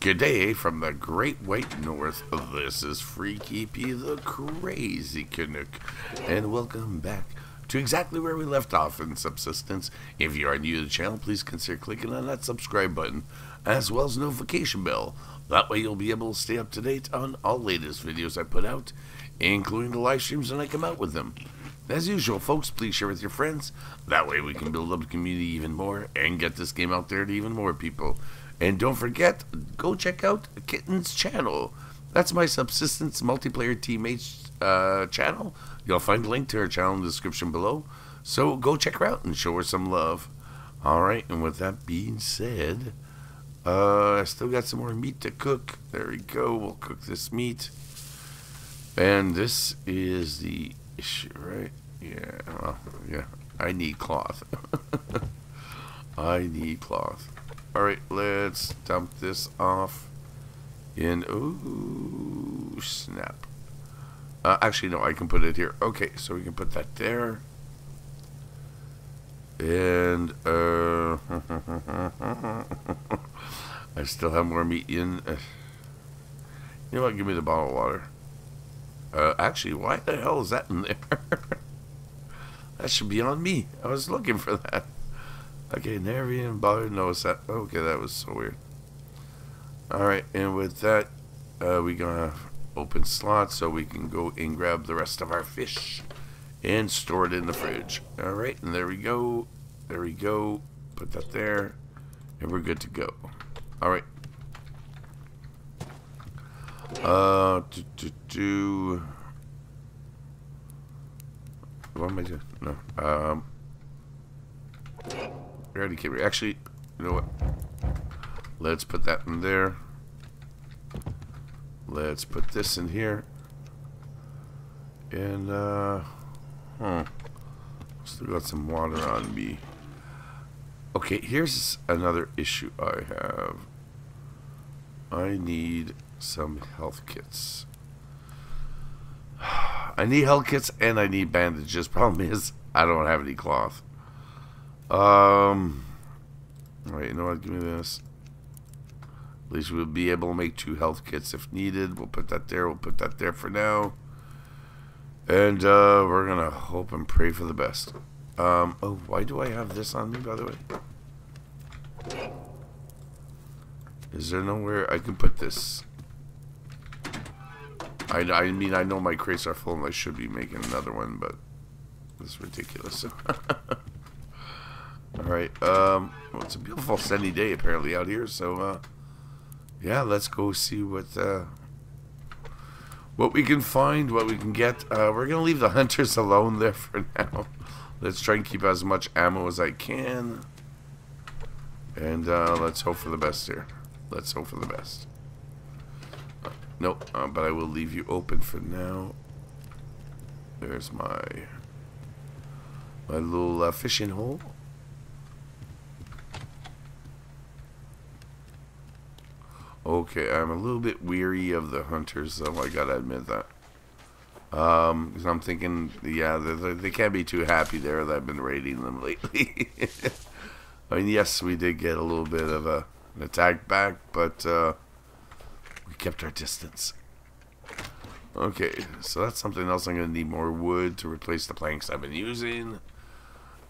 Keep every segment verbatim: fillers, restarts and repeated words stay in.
G'day from the Great White North, this is Freaky P, the Crazy Canuck, and welcome back to exactly where we left off in Subsistence. If you are new to the channel, please consider clicking on that subscribe button, as well as the notification bell. That way you'll be able to stay up to date on all latest videos I put out, including the live streams when I come out with them. As usual, folks, please share with your friends. That way we can build up the community even more and get this game out there to even more people. And don't forget, go check out Kitten's channel. That's my Subsistence multiplayer teammates uh, channel. You'll find a link to her channel in the description below. So go check her out and show her some love. Alright, and with that being said, uh, I still got some more meat to cook. There we go. We'll cook this meat. And this is the issue, right? Yeah, well, yeah. I need cloth. I need cloth. Alright, let's dump this off in, ooh, snap. Uh, actually, no, I can put it here. Okay, so we can put that there. And, uh, I still have more meat in. Uh, you know what, give me the bottle of water. Uh, actually, why the hell is that in there? That should be on me. I was looking for that. Okay, never even bothered to notice that. Okay, that was so weird. Alright, and with that, uh, we're going to open slots so we can go and grab the rest of our fish and store it in the fridge. Alright, and there we go. There we go. Put that there. And we're good to go. Alright. Uh, do, do, do. What am I doing? No. Um. Already came here. Actually, you know what? Let's put that in there. Let's put this in here. And, uh, hmm. Still got some water on me. Okay, here's another issue I have. I need some health kits. I need health kits and I need bandages. Problem is, I don't have any cloth. Um, alright, you know what, give me this. At least we'll be able to make two health kits if needed. We'll put that there, we'll put that there for now. And, uh, we're gonna hope and pray for the best. Um, oh, why do I have this on me, by the way? Is there nowhere I can put this? I, I mean, I know my crates are full and I should be making another one, but it's ridiculous. Alright, um, well, it's a beautiful sunny day apparently out here, so, uh, yeah, let's go see what, uh, what we can find, what we can get. Uh, we're gonna leave the hunters alone there for now. Let's try and keep as much ammo as I can. And, uh, let's hope for the best here. Let's hope for the best. Uh, no, uh, but I will leave you open for now. There's my, my little, uh, fishing hole. Okay, I'm a little bit weary of the hunters, though, I gotta admit that. Um, because I'm thinking, yeah, they, they can't be too happy there that I've been raiding them lately. I mean, yes, we did get a little bit of a, an attack back, but, uh, we kept our distance. Okay, so that's something else. I'm gonna need more wood to replace the planks I've been using.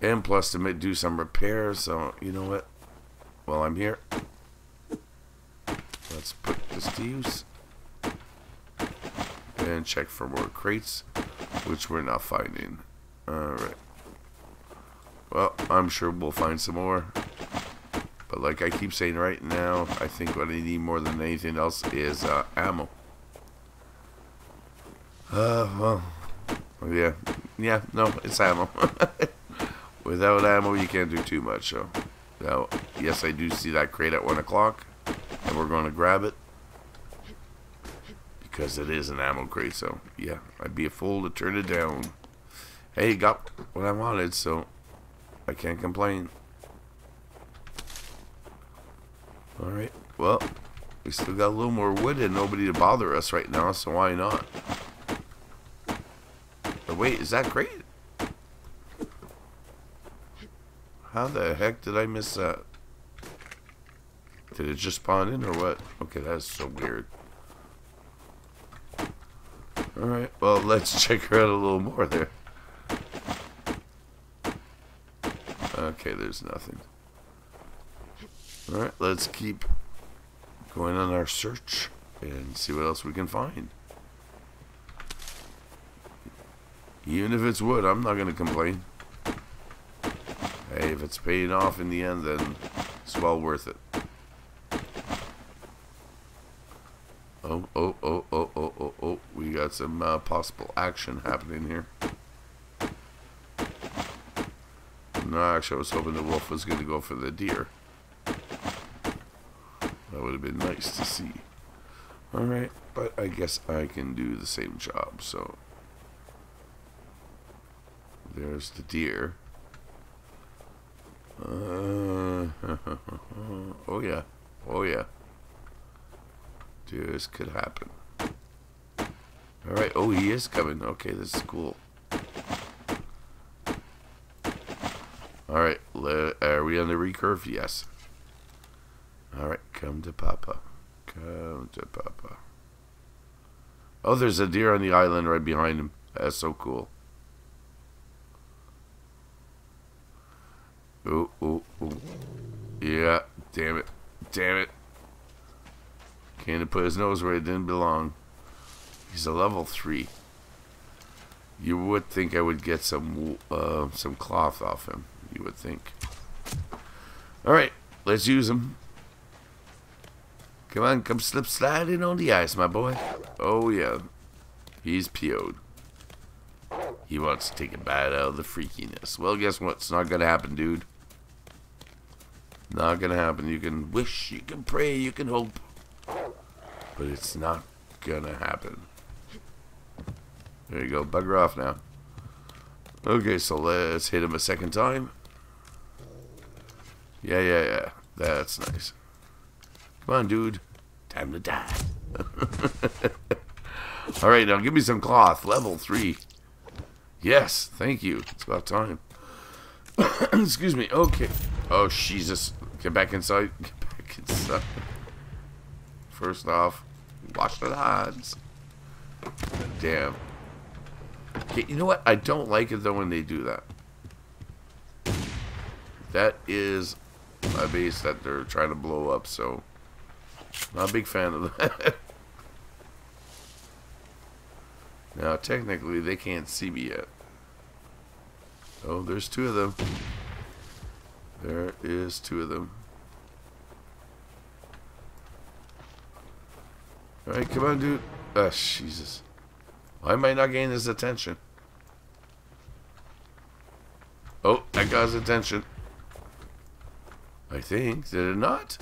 And plus to do some repairs, so, you know what? While I'm here, let's put this to use and check for more crates, which we're not finding. Alright. Well, I'm sure we'll find some more. But like I keep saying right now, I think what I need more than anything else is uh, ammo. Uh, well, yeah. Yeah, no, it's ammo. Without ammo, you can't do too much. So, now, yes, I do see that crate at one o'clock. And we're going to grab it because it is an ammo crate, so yeah, I'd be a fool to turn it down. Hey, got what I wanted, so I can't complain. Alright, well, we still got a little more wood and nobody to bother us right now, so why not? Oh, wait, is that crate? How the heck did I miss that? Did it just spawn in or what? Okay, that's so weird. Alright, well, let's check her out a little more there. Okay, there's nothing. Alright, let's keep going on our search and see what else we can find. Even if it's wood, I'm not going to complain. Hey, if it's paying off in the end, then it's well worth it. Oh, oh, oh, oh, oh, oh, oh. We got some uh, possible action happening here. No, actually, I was hoping the wolf was going to go for the deer. That would have been nice to see. Alright, but I guess I can do the same job, so... There's the deer. Uh, oh yeah, oh yeah. Dude, this could happen. All right. Oh, he is coming. Okay, this is cool. All right. Let, are we on the recurve? Yes. All right. Come to Papa. Come to Papa. Oh, there's a deer on the island right behind him. That's so cool. Oh, oh, oh. Yeah, damn it. Damn it. Can't have put his nose where it didn't belong. He's a level three. You would think I would get some uh, some cloth off him. You would think. Alright, let's use him. Come on, come slip slide in on the ice, my boy. Oh, yeah. He's P O'd. He wants to take a bite out of the freakiness. Well, guess what? It's not going to happen, dude. Not going to happen. You can wish, you can pray, you can hope. But it's not going to happen. There you go. Bugger off now. Okay, so let's hit him a second time. Yeah, yeah, yeah. That's nice. Come on, dude. Time to die. Alright, now give me some cloth. Level three. Yes, thank you. It's about time. Excuse me. Okay. Oh, Jesus. Get back inside. Get back inside. First off, watch the odds. Damn. Okay, you know what? I don't like it, though, when they do that. That is my base that they're trying to blow up, so... Not a big fan of that. Now, technically, they can't see me yet. Oh, there's two of them. There is two of them. Alright, come on, dude. Ah, oh, Jesus. Why am I not getting his attention? Oh, I got his attention. I think. Did it not?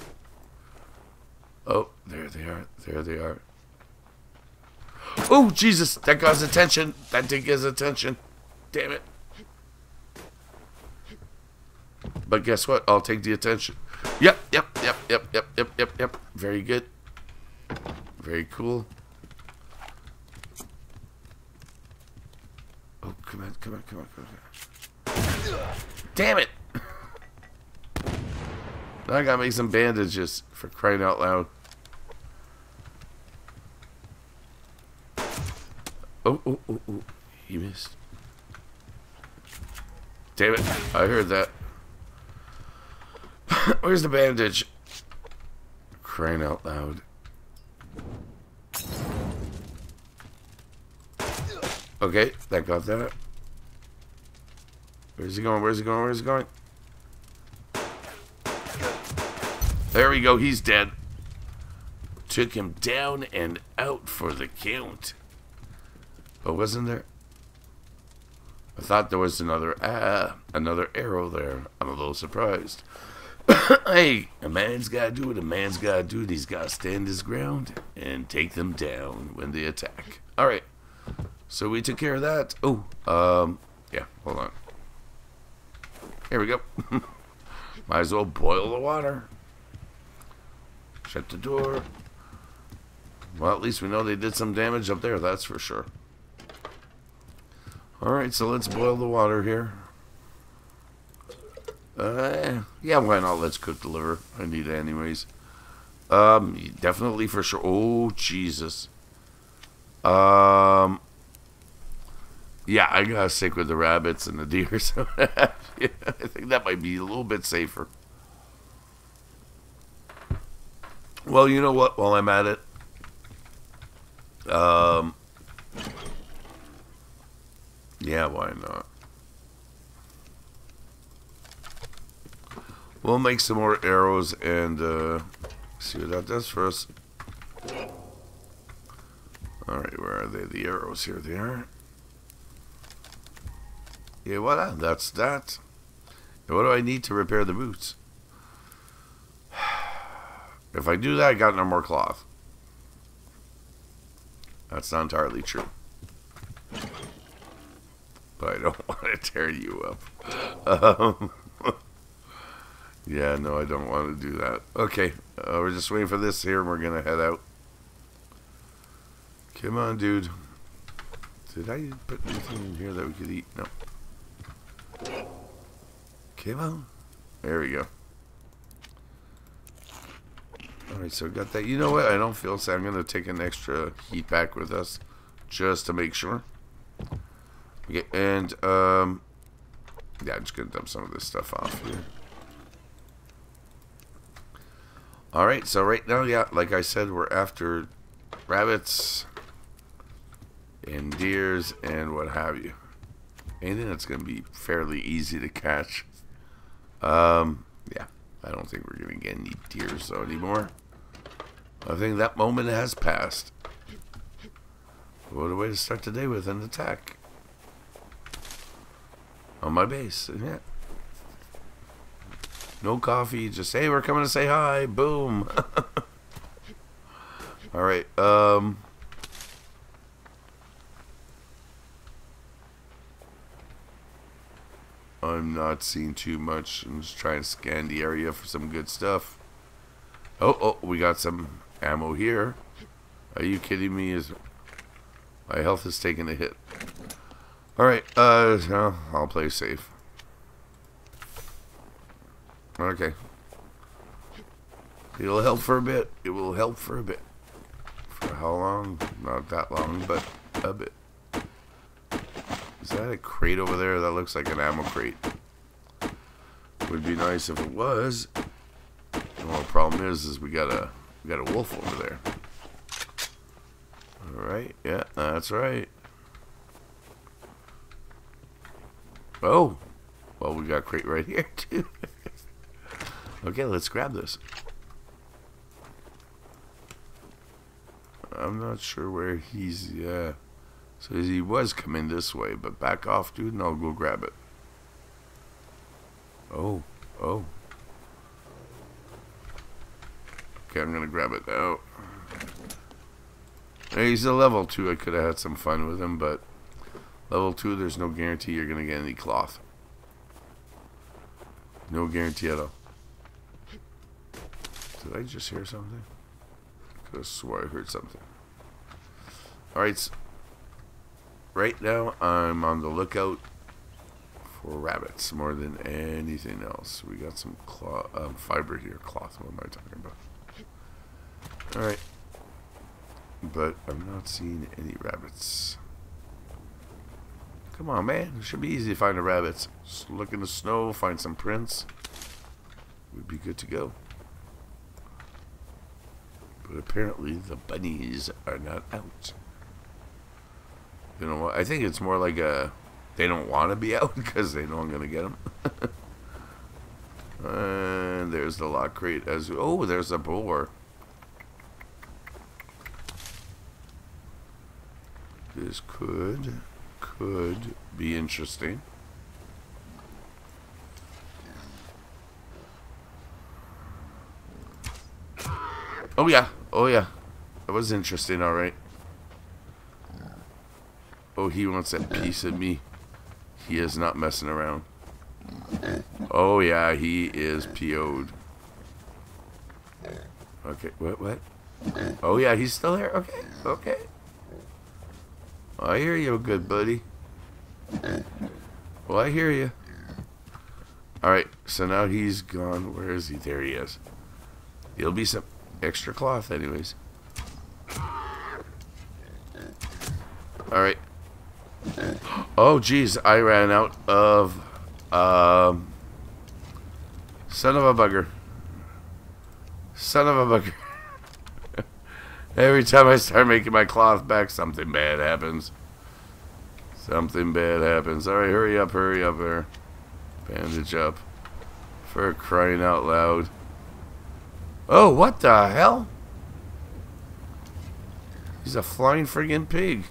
Oh, there they are. There they are. Oh, Jesus, that got his attention. That did get his attention. Damn it. But guess what? I'll take the attention. Yep, yep, yep, yep, yep, yep, yep, yep. Very good. Very cool. Oh, come on, come on, come on, come on. Damn it. Now I gotta make some bandages for crying out loud. Oh, oh, oh, oh, he missed. Damn it, I heard that. Where's the bandage? Crying out loud. Okay, that got that. Where's he going? Where's he going? Where's he going? There we go, he's dead. Took him down and out for the count. But wasn't there? I thought there was another ah, another arrow there. I'm a little surprised. Hey, a man's gotta do what a man's gotta do. He's gotta stand his ground and take them down when they attack. All right. So we took care of that. Oh, um, yeah. Hold on. Here we go. Might as well boil the water. Shut the door. Well, at least we know they did some damage up there. That's for sure. Alright, so let's boil the water here. Uh, yeah, why not? Let's cook the liver. I need it anyways. Um, definitely for sure. Oh, Jesus. Um, yeah, I gotta stick with the rabbits and the deer. So yeah, I think that might be a little bit safer. Well, you know what? While I'm at it, um, yeah, why not? We'll make some more arrows and uh, see what that does for us. Alright, where are they? The arrows, here they are. Yeah, voilà, that's that. And what do I need to repair the boots? If I do that, I got no more cloth. That's not entirely true. But I don't want to tear you up. Um, yeah, no, I don't want to do that. Okay, uh, we're just waiting for this here, and we're going to head out. Come on, dude. Did I put anything in here that we could eat? No. Come on. There we go. Alright, so we got that. You know what? I don't feel sad. I'm going to take an extra heat pack with us just to make sure. Okay, and, um, yeah, I'm just going to dump some of this stuff off here. Alright, so right now, yeah, like I said, we're after rabbits and deers and what have you. Anything that's going to be fairly easy to catch. Um, yeah, I don't think we're going to get any deers though anymore. I think that moment has passed. What a way to start the day with an attack. On my base, yeah. No coffee, just, hey, we're coming to say hi, boom. Alright, um... I'm not seeing too much. I'm just trying to scan the area for some good stuff. Oh, oh, we got some ammo here. Are you kidding me? Is my health is taking a hit. Alright, uh, so I'll play safe. Okay. It'll help for a bit. It will help for a bit. For how long? Not that long, but a bit. Is that a crate over there? That looks like an ammo crate. Would be nice if it was. The only problem is, is we got a, we got a wolf over there. Alright, yeah, that's right. Oh, well, we got a crate right here too. Okay, let's grab this. I'm not sure where he's. Yeah, so he was coming this way, but back off, dude, and I'll go grab it. Oh, oh. Okay, I'm gonna grab it now. Hey, he's a level two. I could have had some fun with him, but. Level two, there's no guarantee you're going to get any cloth. No guarantee at all. Did I just hear something? I could have swore I heard something. Alright. So right now, I'm on the lookout for rabbits more than anything else. We got some cloth, um, fiber here. Cloth, what am I talking about? Alright. But I'm not seeing any rabbits. Come on, man. It should be easy to find the rabbits. Just look in the snow, find some prints. We'd be good to go. But apparently the bunnies are not out. You know what? I think it's more like a... They don't want to be out because they know I'm going to get them. And there's the lock crate. As oh, there's a boar. This could... could be interesting. Oh yeah, oh yeah, that was interesting. All right. Oh, he wants a piece of me. He is not messing around. Oh yeah, he is P O'd. Okay, what what? Oh yeah, he's still here. Okay, okay. I hear you, good buddy. Well, I hear you. Alright, so now he's gone. Where is he? There he is. There'll be some... extra cloth anyways. Alright. Oh geez, I ran out of um son of a bugger. Son of a bugger. Every time I start making my cloth back, something bad happens. Something bad happens. Alright, hurry up, hurry up there. Bandage up. For crying out loud. Oh, what the hell? He's a flying friggin' pig.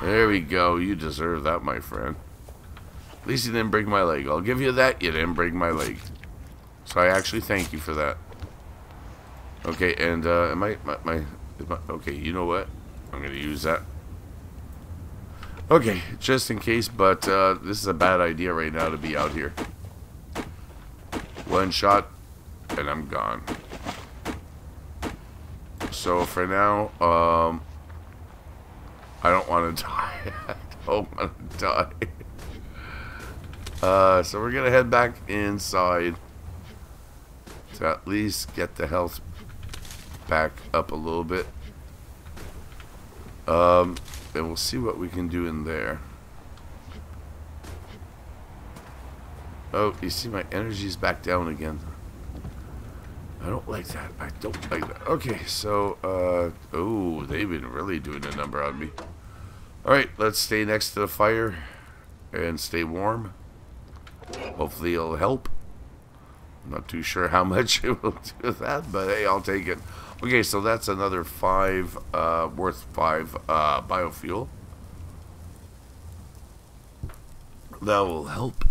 There we go. You deserve that, my friend. At least you didn't break my leg. I'll give you that. You didn't break my leg. So I actually thank you for that. Okay, and uh, am I, my, my, my, okay, you know what? I'm going to use that. Okay, just in case, but uh, this is a bad idea right now to be out here. One shot, and I'm gone. So for now, um, I don't want to die. I don't want to die. Uh, so we're going to head back inside to at least get the health back up a little bit, um, and we'll see what we can do in there. Oh, you see my energy's back down again. I don't like that. I don't like that. Okay, so uh, oh, they've been really doing a number on me. Alright, let's stay next to the fire and stay warm. Hopefully it'll help. I'm not too sure how much it will do that, but hey, I'll take it. Okay, so that's another five, uh, worth five uh, biofuel. That will help.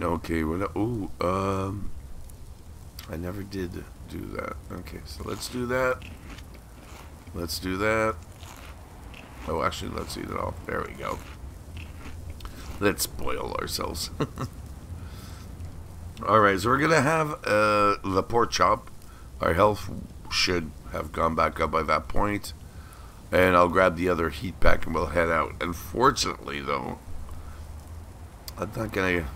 Okay, we're not, ooh, um, I never did do that. Okay, so let's do that. Let's do that. Oh, actually, let's eat it all. There we go. Let's boil ourselves. Alright, so we're going to have uh, the pork chop. Our health should have gone back up by that point. And I'll grab the other heat pack and we'll head out. Unfortunately, though, I'm not going to...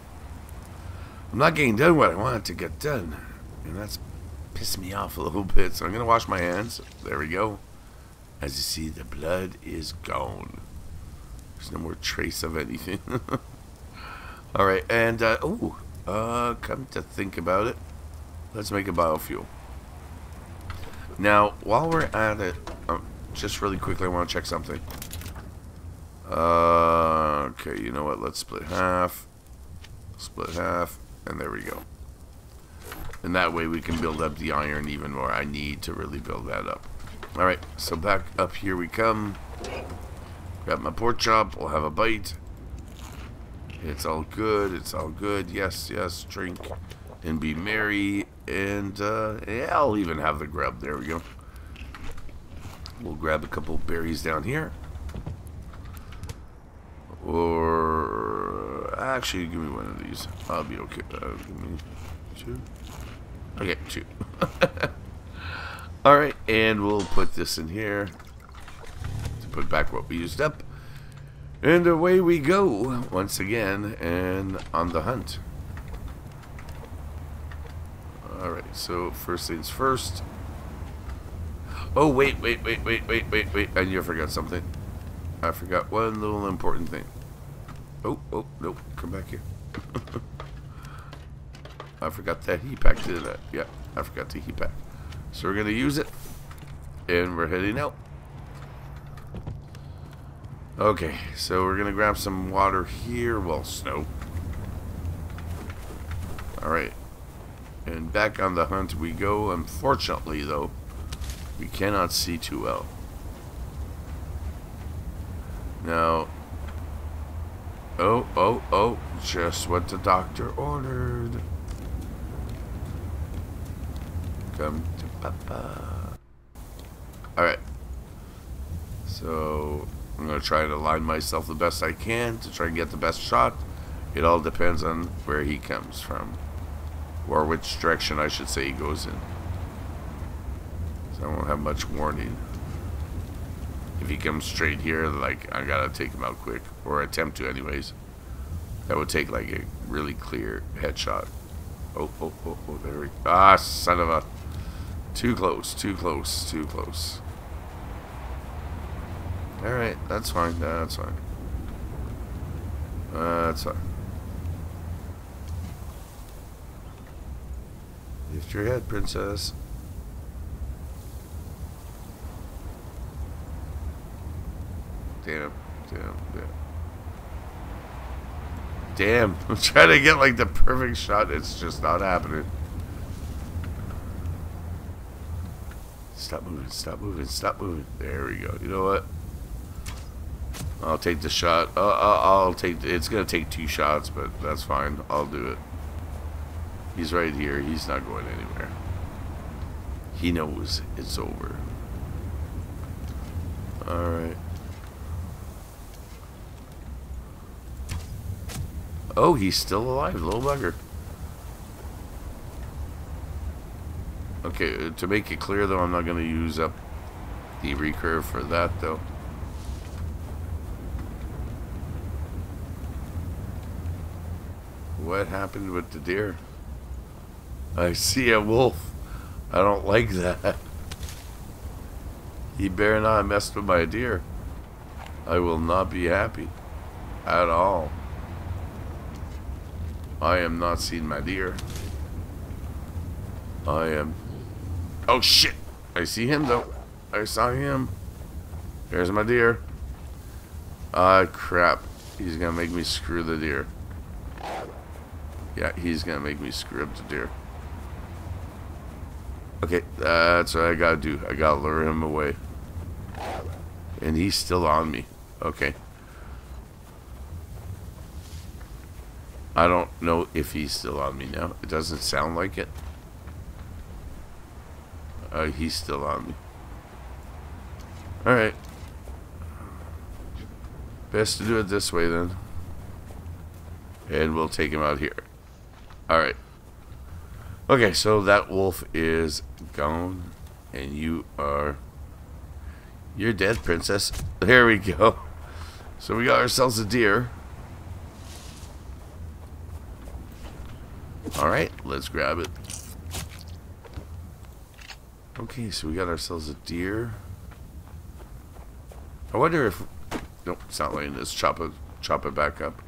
I'm not getting done what I wanted to get done. And that's pissed me off a little bit. So I'm going to wash my hands. There we go. As you see, the blood is gone. There's no more trace of anything. Alright, and... Uh, oh... Uh, come to think about it, let's make a biofuel. Now, while we're at it, um, just really quickly, I want to check something. Uh, okay, you know what? Let's split half, split half, and there we go. And that way we can build up the iron even more. I need to really build that up. All right, so back up here we come. Grab my pork chop. We'll have a bite. It's all good, it's all good. Yes, yes, drink and be merry. And, uh, yeah, I'll even have the grub. There we go. We'll grab a couple berries down here. Or, actually, give me one of these. I'll be okay. Uh, give me two. Okay, two. Alright, and we'll put this in here to put back what we used up. And away we go, once again, and on the hunt. Alright, so first things first. Oh, wait, wait, wait, wait, wait, wait, wait. I knew I forgot something. I forgot one little important thing. Oh, oh, nope, come back here. I forgot that heat pack, didn't I? Yeah, I forgot the heat pack. So we're going to use it, and we're heading out. Okay, so we're gonna grab some water here. Well, snow. Alright. And back on the hunt we go. Unfortunately, though, we cannot see too well. Now. Oh, oh, oh. Just what the doctor ordered. Come to Papa. Alright. So. I'm going to try to align myself the best I can to try and get the best shot. It all depends on where he comes from. Or which direction I should say he goes in. So I won't have much warning. If he comes straight here, like, I got to take him out quick. Or attempt to anyways. That would take like a really clear headshot. Oh, oh, oh, oh, there we go. Ah, son of a... Too close, too close, too close. Alright, that's fine, that's fine. Uh, that's fine. Lift your head, princess. Damn, damn, damn. Damn, I'm trying to get like the perfect shot, it's just not happening. Stop moving, stop moving, stop moving. There we go. You know what? I'll take the shot. Uh, uh, I'll take. The, it's gonna take two shots, but that's fine. I'll do it. He's right here. He's not going anywhere. He knows it's over. All right. Oh, he's still alive, little bugger. Okay, to make it clear though, I'm not gonna use up the recurve for that though. What happened with the deer? I see a wolf. I don't like that. He better not mess with my deer. I will not be happy. At all. I am not seeing my deer. I am... Oh shit! I see him though. I saw him. There's my deer. Ah, uh, crap. He's gonna make me screw the deer. Yeah, he's gonna make me screw up the deer. Okay, that's what I gotta do. I gotta lure him away. And he's still on me. Okay. I don't know if he's still on me now. It doesn't sound like it. Uh, he's still on me. Alright. Best to do it this way then. And we'll take him out here. Alright. Okay, so that wolf is gone. And you are... You're dead, princess. There we go. So we got ourselves a deer. Alright, let's grab it. Okay, so we got ourselves a deer. I wonder if... Nope, it's not letting us chop it, chop it back up.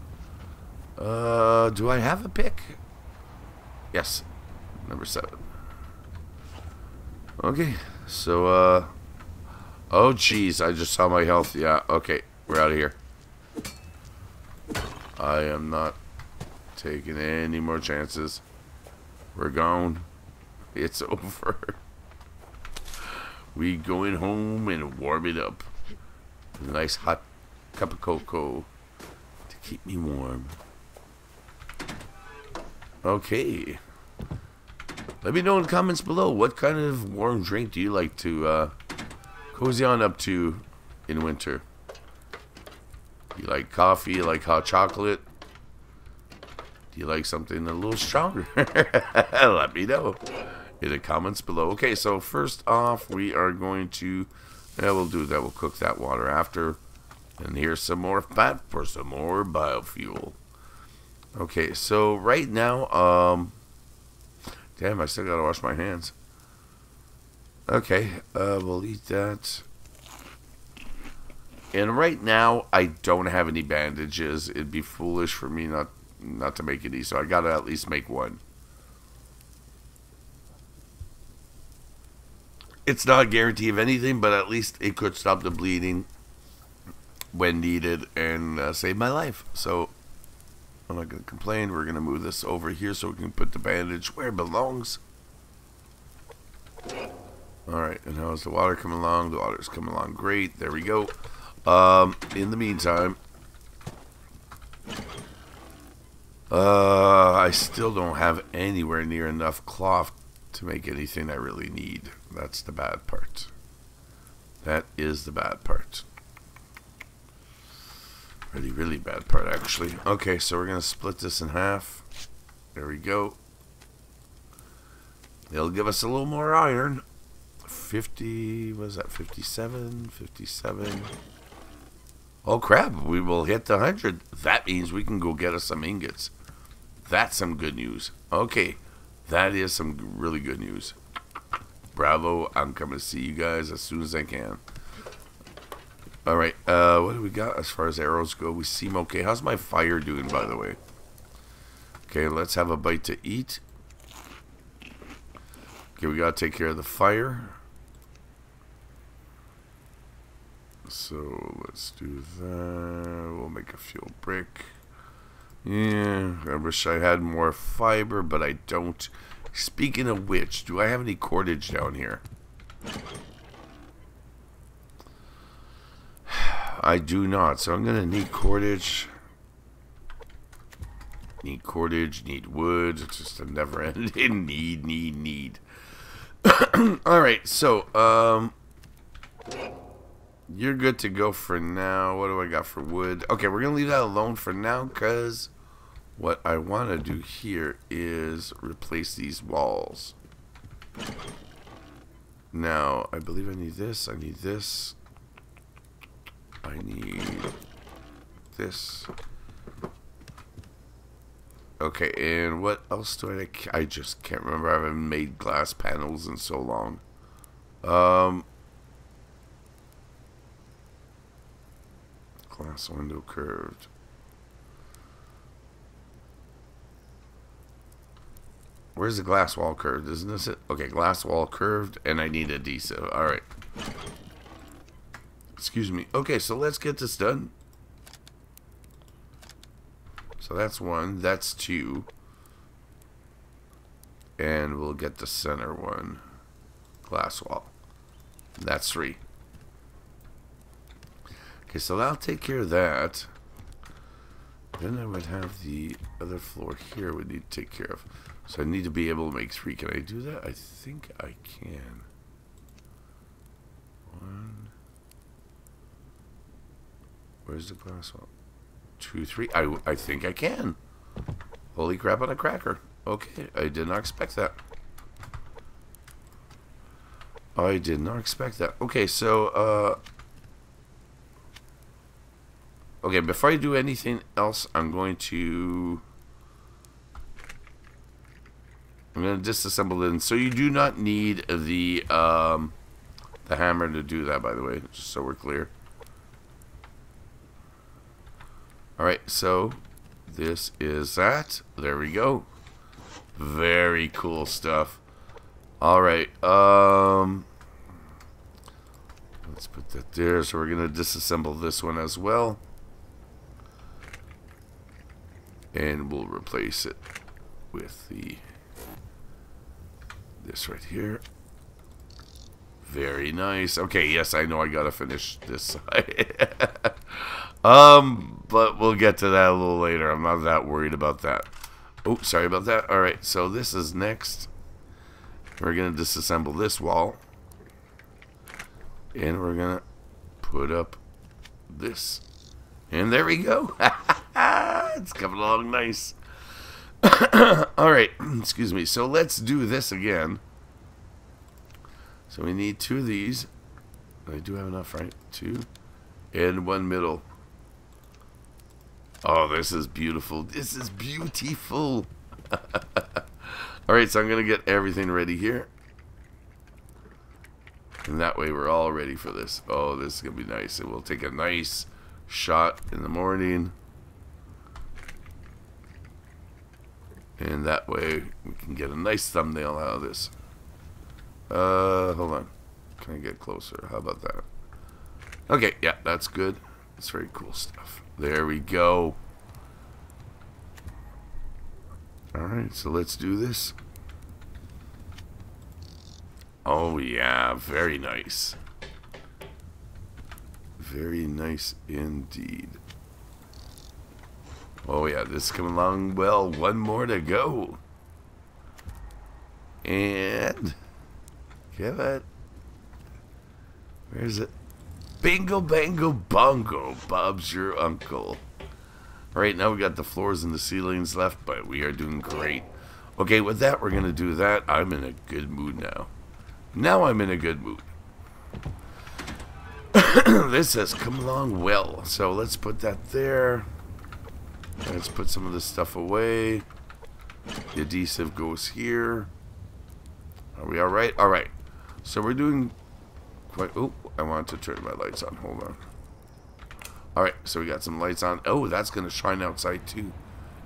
Uh, do I have a pick? Yes. Number seven. Okay, so, uh... Oh, jeez, I just saw my health. Yeah, okay, we're out of here. I am not taking any more chances. We're gone. It's over. We going home and warm it up. With a nice hot cup of cocoa to keep me warm. Okay. Let me know in the comments below what kind of warm drink do you like to uh, cozy on up to in winter. Do you like coffee? You like hot chocolate? Do you like something a little stronger? Let me know in the comments below. Okay, so first off, we are going to... Yeah, we'll do that. We'll cook that water after. And here's some more fat for some more biofuel. Okay, so right now... um. Damn, I still gotta wash my hands. Okay, uh, we'll eat that. And right now, I don't have any bandages. It'd be foolish for me not not to make any, so I gotta at least make one. It's not a guarantee of anything, but at least it could stop the bleeding when needed and uh, save my life. So... I'm not going to complain. We're going to move this over here so we can put the bandage where it belongs. Alright, and how's the water coming along? The water's coming along great. There we go. Um, in the meantime, uh, I still don't have anywhere near enough cloth to make anything I really need. That's the bad part. That is the bad part. Really, really bad part, actually. Okay, so we're going to split this in half. There we go. It'll give us a little more iron. fifty, what is that, fifty-seven? fifty-seven. Oh, crap, we will hit the one hundred. That means we can go get us some ingots. That's some good news. Okay, that is some really good news. Bravo. I'm coming to see you guys as soon as I can. Alright, uh, what do we got as far as arrows go? We seem okay. How's my fire doing, by the way? Okay, let's have a bite to eat. Okay, we gotta take care of the fire. So, let's do that. We'll make a fuel brick. Yeah, I wish I had more fiber, but I don't. Speaking of which, do I have any cordage down here? I do not, so I'm gonna need cordage. Need cordage, need wood. It's just a never-ending need, need, need. Alright, so, um... you're good to go for now. What do I got for wood? Okay, we're going to leave that alone for now because what I want to do here is replace these walls. Now, I believe I need this. I need this. I need this. Okay, and what else do I... I just can't remember. I haven't made glass panels in so long. Um... Glass window curved. Where's the glass wall curved? Isn't this it? Okay, glass wall curved, and I need adhesive. Alright. Excuse me. Okay, so let's get this done. So that's one. That's two. And we'll get the center one. Glass wall. That's three. Okay, so I'll take care of that. Then I would have the other floor here we need to take care of. So I need to be able to make three. Can I do that? I think I can. One. Where's the glass wall? Two, three. I, I think I can. Holy crap on a cracker. Okay, I did not expect that. I did not expect that. Okay, so... uh. Okay, before I do anything else, I'm going to... I'm going to disassemble it. And so you do not need the um, the hammer to do that, by the way, just so we're clear. Alright, so this is that. There we go. Very cool stuff. Alright, um... let's put that there. So we're going to disassemble this one as well. And we'll replace it with the this right here. Very nice. Okay, yes, I know I gotta finish this side. um, but we'll get to that a little later. I'm not that worried about that. Oh, sorry about that. All right, so this is next. We're gonna disassemble this wall, and we're gonna put up this. And there we go. It's coming along nice. Alright, excuse me. So let's do this again. So we need two of these. I do have enough, right? Two. And one middle. Oh, this is beautiful. This is beautiful. Alright, so I'm going to get everything ready here. And that way we're all ready for this. Oh, this is going to be nice. And we'll take a nice shot in the morning. And that way, we can get a nice thumbnail out of this. Uh, hold on. Can I get closer? How about that? Okay, yeah, that's good. That's very cool stuff. There we go. Alright, so let's do this. Oh, yeah, very nice. Very nice indeed. Oh yeah, this is coming along well. One more to go. And... give it. Where is it? Bingo, bango, bongo. Bob's your uncle. Alright, now we got the floors and the ceilings left, but we are doing great. Okay, with that, we're going to do that. I'm in a good mood now. Now I'm in a good mood. This has come along well. So let's put that there. Let's put some of this stuff away. The adhesive goes here. Are we alright? Alright. So we're doing quite... Oh, I want to turn my lights on. Hold on. Alright, so we got some lights on. Oh, that's going to shine outside too.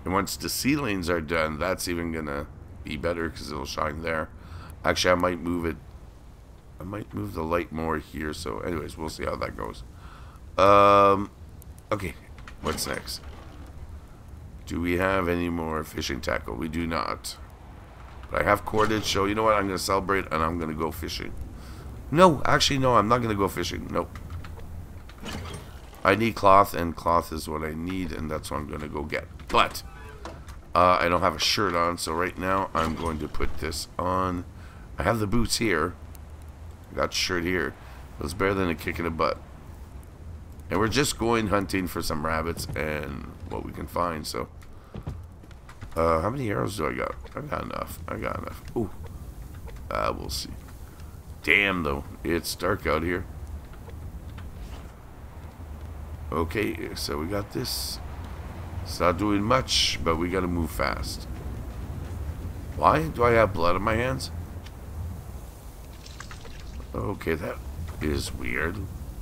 And once the sea lanes are done, that's even going to be better because it'll shine there. Actually, I might move it. I might move the light more here. So anyways, we'll see how that goes. Um, okay, what's next? Do we have any more fishing tackle? We do not. But I have cordage, so you know what? I'm going to celebrate and I'm going to go fishing. No, actually, no, I'm not going to go fishing. Nope. I need cloth, and cloth is what I need, and that's what I'm going to go get. But uh, I don't have a shirt on, so right now I'm going to put this on. I have the boots here. I got the shirt here. It was better than a kick in the butt. And we're just going hunting for some rabbits and what we can find. So, uh, how many arrows do I got? I got enough. I got enough. Ooh, uh, we'll see. Damn, though, it's dark out here. Okay, so we got this. It's not doing much, but we gotta move fast. Why do I have blood on my hands? Okay, that is weird.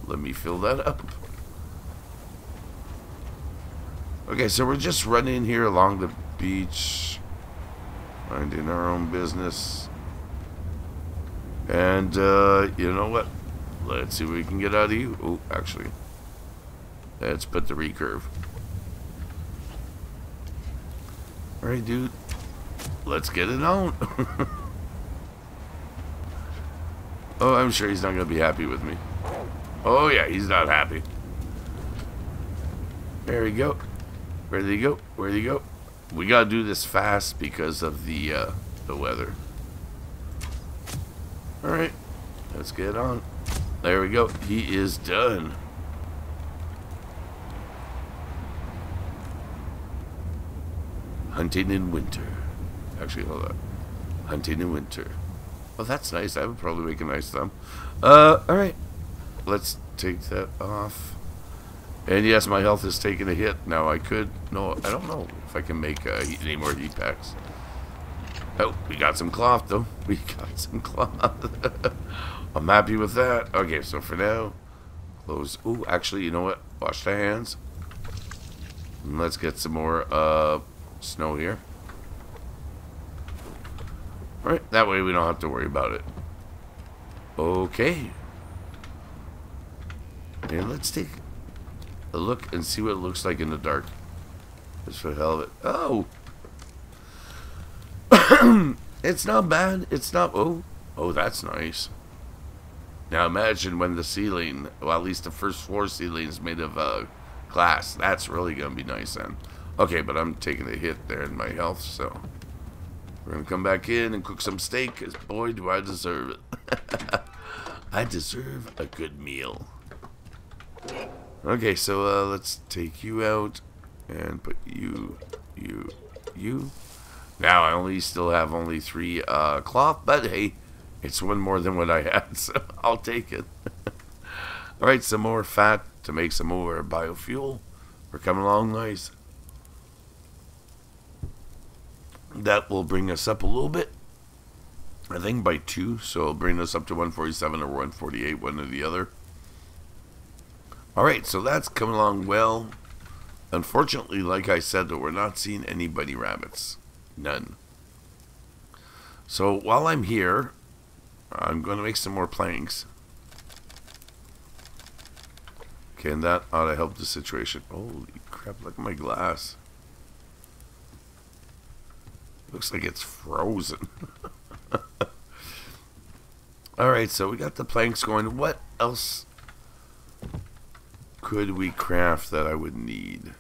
Let me fill that up. Okay, so we're just running here along the beach, minding our own business. And, uh, you know what? Let's see what we can get out of you. Oh, actually, let's put the recurve. Alright, dude. Let's get it on. Oh, I'm sure he's not going to be happy with me. Oh, yeah, he's not happy. There we go. Where did he go? Where did he go? We gotta do this fast because of the uh, the weather. All right, let's get on. There we go. He is done. Hunting in winter. Actually, hold on. Hunting in winter. Well, that's nice. I would probably make a nice thumb. Uh, all right. Let's take that off. And yes, my health is taking a hit. Now I could... No, I don't know if I can make uh, any more heat packs. Oh, we got some cloth, though. We got some cloth. I'm happy with that. Okay, so for now, close. Ooh, actually, you know what? Wash the hands. And let's get some more uh, snow here. All right, that way we don't have to worry about it. Okay. And let's take... a look and see what it looks like in the dark. Just for the hell of it. Oh! It's not bad. It's not... Oh. Oh, that's nice. Now imagine when the ceiling... Well, at least the first floor ceiling is made of uh, glass. That's really going to be nice then. Okay, but I'm taking a hit there in my health, so... We're going to come back in and cook some steak, because boy, do I deserve it. I deserve a good meal. Okay, so uh, let's take you out and put you, you, you. Now I only still have only three uh, cloth, but hey, it's one more than what I had, so I'll take it. All right, some more fat to make some more biofuel. We're coming along nice. That will bring us up a little bit. I think by two, so it'll bring us up to one forty-seven or one forty-eight, one or the other. Alright, so that's coming along well. Unfortunately, like I said, though, we're not seeing any bunny rabbits. None. So while I'm here, I'm going to make some more planks. Okay, and that ought to help the situation. Holy crap, look at my glass. Looks like it's frozen. Alright, so we got the planks going. What else... could we craft that I would need?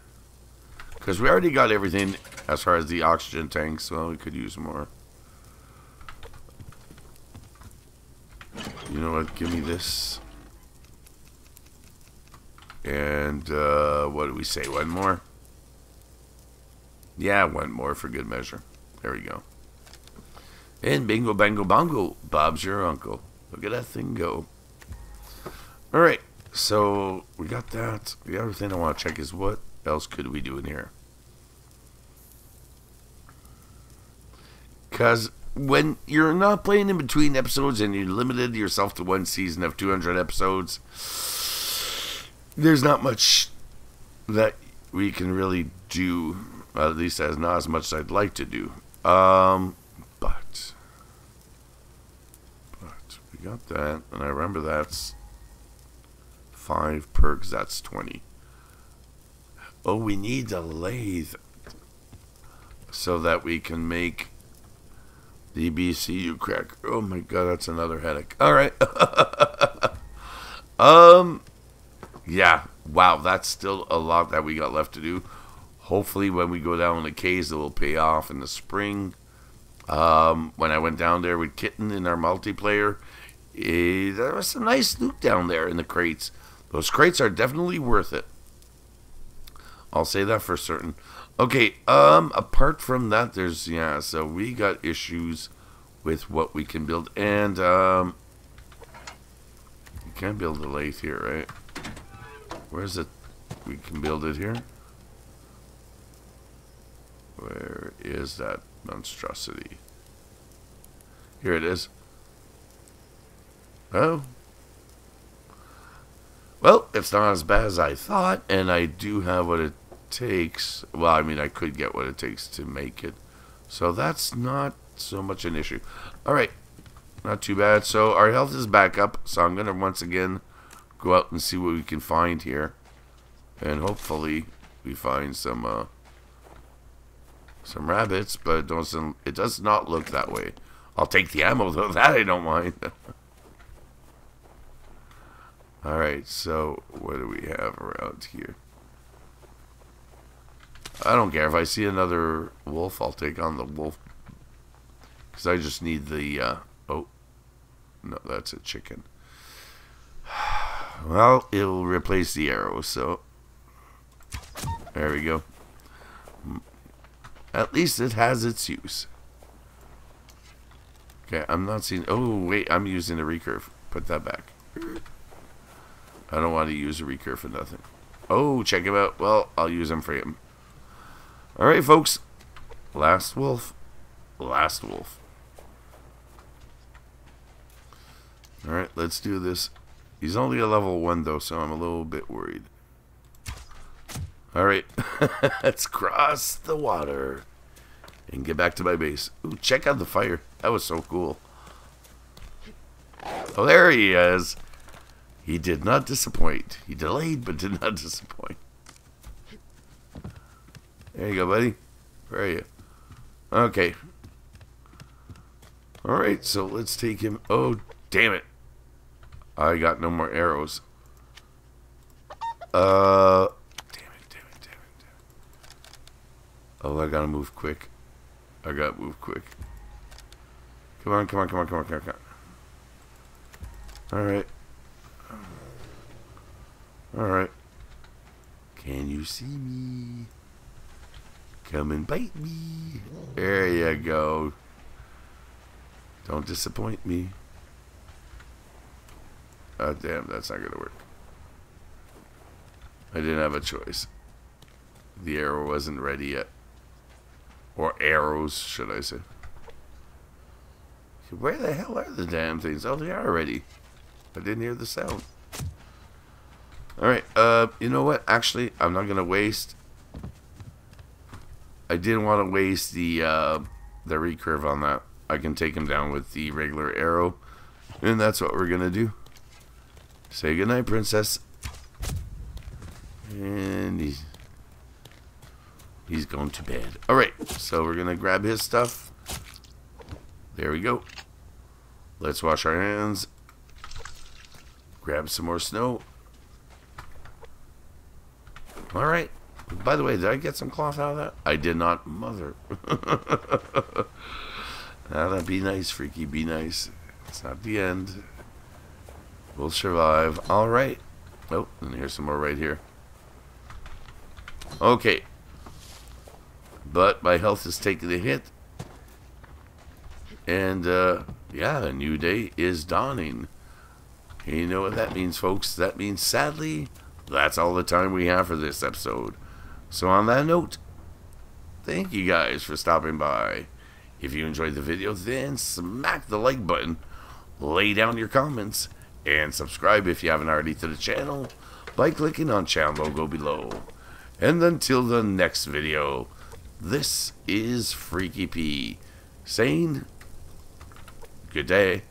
Because we already got everything as far as the oxygen tanks. Well, we could use more. You know what? Give me this. And uh, what did we say? One more? Yeah, one more for good measure. There we go. And bingo, bango, bongo. Bob's your uncle. Look at that thing go. All right. So, we got that. The other thing I want to check is what else could we do in here? Because when you're not playing in between episodes and you limited yourself to one season of two hundred episodes, there's not much that we can really do. Well, at least that's not as much as I'd like to do. Um, but, but we got that, and I remember that's five perks. That's twenty. Oh, we need a lathe so that we can make the B C U crack. Oh my god, that's another headache. All right. um, yeah. Wow, that's still a lot that we got left to do. Hopefully when we go down in the caves, it will pay off in the spring. Um, when I went down there with Kitten in our multiplayer, eh, there was some nice loot down there in the crates. Those crates are definitely worth it. I'll say that for certain. Okay, um, apart from that, there's, yeah, so we got issues with what we can build. And, um, you can't build a lathe here, right? Where's it? We can build it here. Where is that monstrosity? Here it is. Oh. Well, it's not as bad as I thought, and I do have what it takes. Well, I mean, I could get what it takes to make it. So that's not so much an issue. Alright, not too bad. So our health is back up, so I'm going to once again go out and see what we can find here. And hopefully we find some... Uh, some rabbits, but it doesn't it does not look that way. I'll take the ammo though, that I don't mind. Alright, so what do we have around here? I don't care if I see another wolf, I'll take on the wolf. Because I just need the uh oh no, that's a chicken. Well, it'll replace the arrow, so there we go. At least it has its use. Okay, I'm not seeing... Oh, wait, I'm using a recurve. Put that back. I don't want to use a recurve for nothing. Oh, check him out. Well, I'll use him for him. Alright, folks. Last wolf. Last wolf. Alright, let's do this. He's only a level one, though, so I'm a little bit worried. Alright, let's cross the water and get back to my base. Ooh, check out the fire. That was so cool. Oh, there he is. He did not disappoint. He delayed, but did not disappoint. There you go, buddy. Where are you? Okay. Alright, so let's take him. Oh, damn it. I got no more arrows. Uh... Oh, I gotta move quick. I gotta move quick. Come on, come on, come on, come on, come on, come on. Alright. Alright. Can you see me? Come and bite me. There you go. Don't disappoint me. Oh, damn, that's not gonna work. I didn't have a choice. The arrow wasn't ready yet. Or arrows, should I say. Where the hell are the damn things? Oh, they are ready. I didn't hear the sound. Alright, uh, you know what? Actually, I'm not going to waste... I didn't want to waste the, uh, the recurve on that. I can take him down with the regular arrow. And that's what we're going to do. Say goodnight, princess. And he's... He's going to bed. Alright, so we're going to grab his stuff. There we go. Let's wash our hands. Grab some more snow. Alright. By the way, did I get some cloth out of that? I did not. Mother. Now, that'd be nice, Freaky. Be nice. It's not the end. We'll survive. Alright. Oh, and here's some more right here. Okay. But my health is taking a hit. And, uh, yeah, a new day is dawning. And you know what that means, folks. That means, sadly, that's all the time we have for this episode. So on that note, thank you guys for stopping by. If you enjoyed the video, then smack the like button, lay down your comments, and subscribe if you haven't already to the channel by clicking on channel logo below. And until the next video, this is Freaky P saying good day.